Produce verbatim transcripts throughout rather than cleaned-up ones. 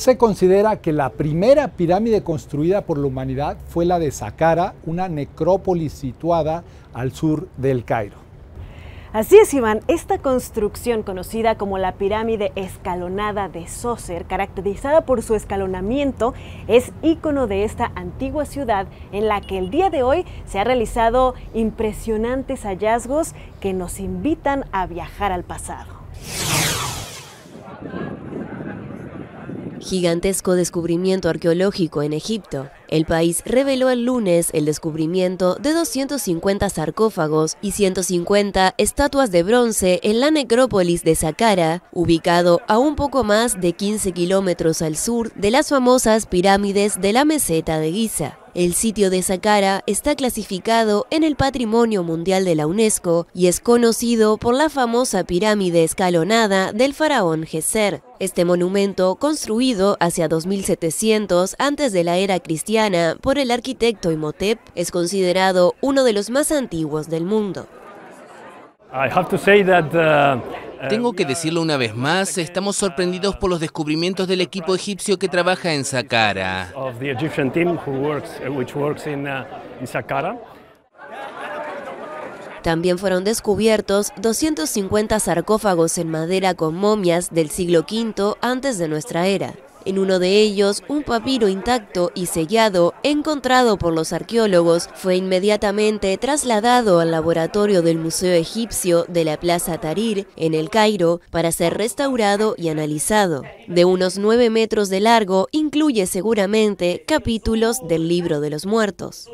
Se considera que la primera pirámide construida por la humanidad fue la de Saqqara, una necrópolis situada al sur del Cairo. Así es, Iván, esta construcción conocida como la pirámide escalonada de Zóser, caracterizada por su escalonamiento, es ícono de esta antigua ciudad en la que el día de hoy se han realizado impresionantes hallazgos que nos invitan a viajar al pasado. Gigantesco descubrimiento arqueológico en Egipto. El país reveló el lunes el descubrimiento de doscientos cincuenta sarcófagos y ciento cincuenta estatuas de bronce en la necrópolis de Saqqara, ubicado a un poco más de quince kilómetros al sur de las famosas pirámides de la meseta de Giza. El sitio de Saqqara está clasificado en el Patrimonio Mundial de la UNESCO y es conocido por la famosa pirámide escalonada del faraón Geser. Este monumento, construido hacia dos mil setecientos antes de la era cristiana por el arquitecto Imhotep, es considerado uno de los más antiguos del mundo. Tengo que decirlo una vez más, estamos sorprendidos por los descubrimientos del equipo egipcio que trabaja en Saqqara. También fueron descubiertos doscientos cincuenta sarcófagos en madera con momias del siglo quinto antes de nuestra era. En uno de ellos, un papiro intacto y sellado encontrado por los arqueólogos fue inmediatamente trasladado al laboratorio del Museo Egipcio de la Plaza Tahrir, en el Cairo, para ser restaurado y analizado. De unos nueve metros de largo, incluye seguramente capítulos del Libro de los Muertos.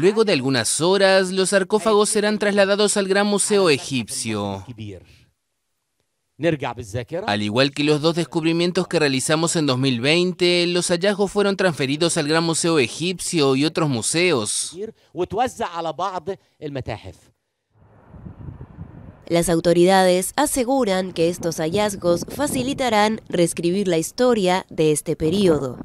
Luego de algunas horas, los sarcófagos serán trasladados al Gran Museo Egipcio. Al igual que los dos descubrimientos que realizamos en dos mil veinte, los hallazgos fueron transferidos al Gran Museo Egipcio y otros museos. Las autoridades aseguran que estos hallazgos facilitarán reescribir la historia de este periodo.